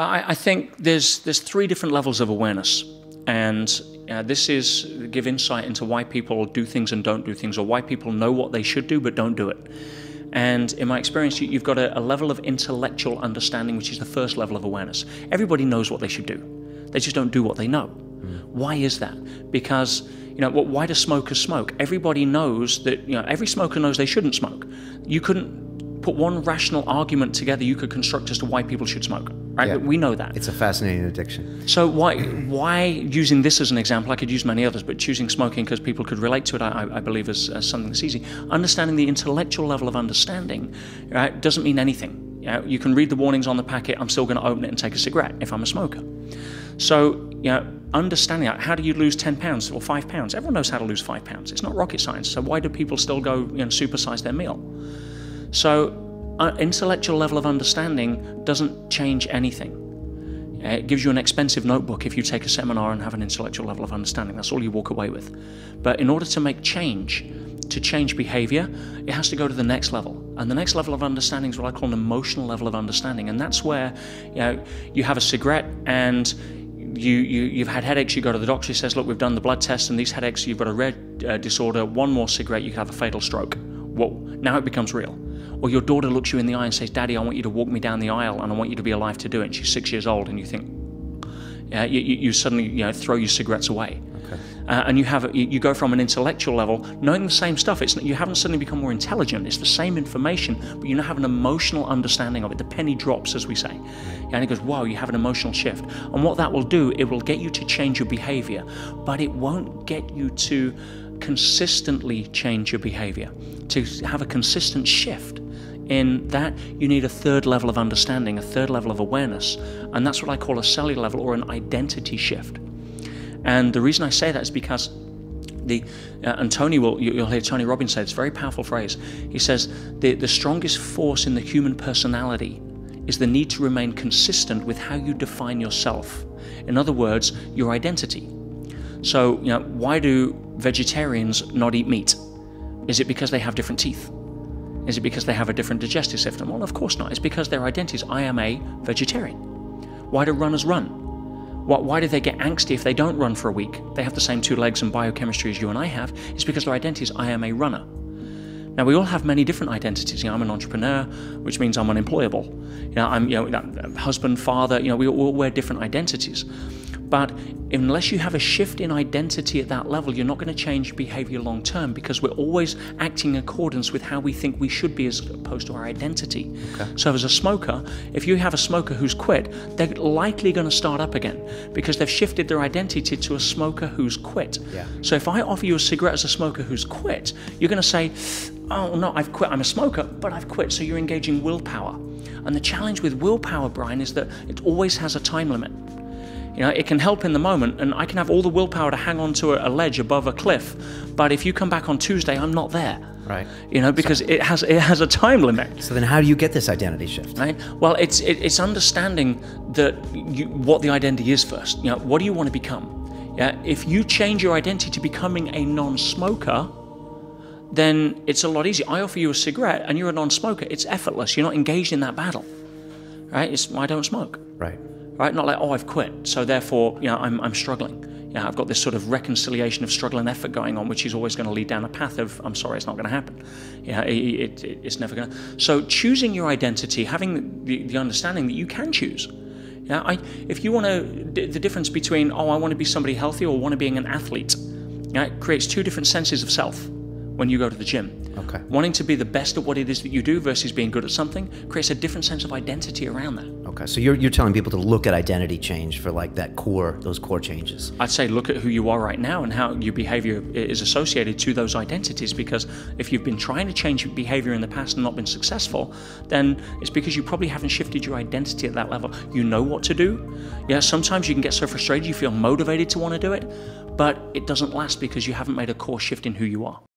I think there's three different levels of awareness, and this is give insight into why people do things and don't do things, or why people know what they should do but don't do it. And in my experience, you've got a level of intellectual understanding, which is the first level of awareness. Everybody knows what they should do. They just don't do what they know. Mm. Why is that? Because, you know, why do smokers smoke? Everybody knows that, you know, every smoker knows they shouldn't smoke. You couldn't put one rational argument together you could construct as to why people should smoke. Right? Yeah. We know that. It's a fascinating addiction. So why using this as an example, I could use many others, but choosing smoking because people could relate to it, I believe, as something that's easy. Understanding the intellectual level of understanding, right, doesn't mean anything. You know, you can read the warnings on the packet, I'm still going to open it and take a cigarette if I'm a smoker. So, you know, understanding how do you lose 10 pounds or 5 pounds? Everyone knows how to lose 5 pounds. It's not rocket science. So why do people still go and, you know, supersize their meal? So intellectual level of understanding doesn't change anything. It gives you an expensive notebook if you take a seminar and have an intellectual level of understanding. That's all you walk away with. But in order to make change, to change behavior, it has to go to the next level. And the next level of understanding is what I call an emotional level of understanding. And that's where, you know, you have a cigarette and you've had headaches, you go to the doctor, he says, look, we've done the blood test and these headaches, you've got a red disorder, one more cigarette, you could have a fatal stroke. Whoa, now it becomes real. Or your daughter looks you in the eye and says, Daddy, I want you to walk me down the aisle and I want you to be alive to do it. And she's 6 years old and you think, you suddenly, you know, throw your cigarettes away. Okay. And you go from an intellectual level, knowing the same stuff. It's, you haven't suddenly become more intelligent. It's the same information, but you now have an emotional understanding of it. The penny drops, as we say. And it goes, wow, you have an emotional shift. And what that will do, it will get you to change your behavior, but it won't get you to consistently change your behavior. To have a consistent shift in that, you need a third level of understanding, a third level of awareness. And that's what I call a cellular level or an identity shift. And the reason I say that is because and Tony you'll hear Tony Robbins say this very powerful phrase. He says, the strongest force in the human personality is the need to remain consistent with how you define yourself. In other words, your identity. So, you know, why do vegetarians not eat meat? Is it because they have different teeth? Is it because they have a different digestive system? Well, of course not. It's because their identity is, I am a vegetarian. Why do runners run? Why do they get angsty if they don't run for a week? They have the same two legs and biochemistry as you and I have. It's because their identity is, I am a runner. Now, we all have many different identities. You know, I'm an entrepreneur, which means I'm unemployable. You know, I'm, you know, husband, father, you know, we all wear different identities. But unless you have a shift in identity at that level, you're not going to change behavior long term, because we're always acting in accordance with how we think we should be as opposed to our identity. Okay. So as a smoker, if you have a smoker who's quit, they're likely going to start up again because they've shifted their identity to a smoker who's quit. Yeah. So if I offer you a cigarette as a smoker who's quit, you're going to say, oh no, I've quit, I'm a smoker, but I've quit. So you're engaging willpower. And the challenge with willpower, Brian, is that it always has a time limit. You know, it can help in the moment, and I can have all the willpower to hang on to a ledge above a cliff, but if you come back on Tuesday, I'm not there. Right. You know, because it has a time limit. So then how do you get this identity shift? Right. Well, it's understanding that what the identity is first. You know, what do you want to become? Yeah. If you change your identity to becoming a non-smoker, then it's a lot easier. I offer you a cigarette and you're a non-smoker. It's effortless. You're not engaged in that battle. Right? It's, I don't smoke. Right. Right? Not like, oh, I've quit, so therefore, you know, I'm struggling. You know, I've got this sort of reconciliation of struggle and effort going on, which is always going to lead down a path of, I'm sorry, it's not going to happen. You know, it's never going to. So choosing your identity, having the understanding that you can choose. You know, if you want to, the difference between, oh, I want to be somebody healthy or want to being an athlete, you know, it creates two different senses of self when you go to the gym. Okay. Wanting to be the best at what it is that you do versus being good at something creates a different sense of identity around that. Okay, so you're telling people to look at identity change for like that core, those core changes. I'd say look at who you are right now and how your behavior is associated to those identities, because if you've been trying to change your behavior in the past and not been successful, then it's because you probably haven't shifted your identity at that level. You know what to do. Yeah, sometimes you can get so frustrated you feel motivated to want to do it, but it doesn't last because you haven't made a core shift in who you are.